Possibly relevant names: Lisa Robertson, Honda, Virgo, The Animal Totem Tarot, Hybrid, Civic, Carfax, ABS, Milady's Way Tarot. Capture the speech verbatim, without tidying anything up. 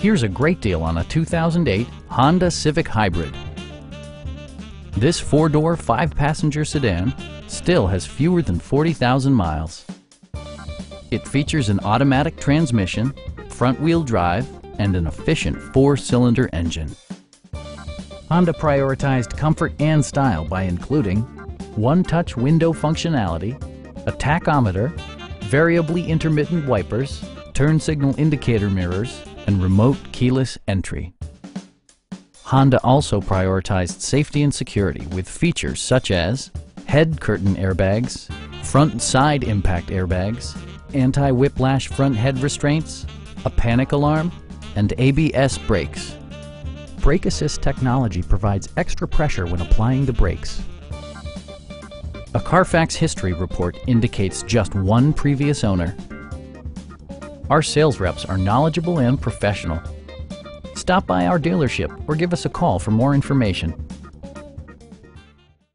Here's a great deal on a two thousand eight Honda Civic Hybrid. This four-door, five-passenger sedan still has fewer than forty thousand miles. It features an automatic transmission, front-wheel drive, and an efficient four-cylinder engine. Honda prioritized comfort and style by including one-touch window functionality, a tachometer, variably intermittent wipers, turn signal indicator mirrors, and remote keyless entry. Honda also prioritized safety and security with features such as head curtain airbags, front and side impact airbags, anti-whiplash front head restraints, a panic alarm, and A B S brakes. Brake assist technology provides extra pressure when applying the brakes. A Carfax history report indicates just one previous owner. Our sales reps are knowledgeable and professional. Stop by our dealership or give us a call for more information.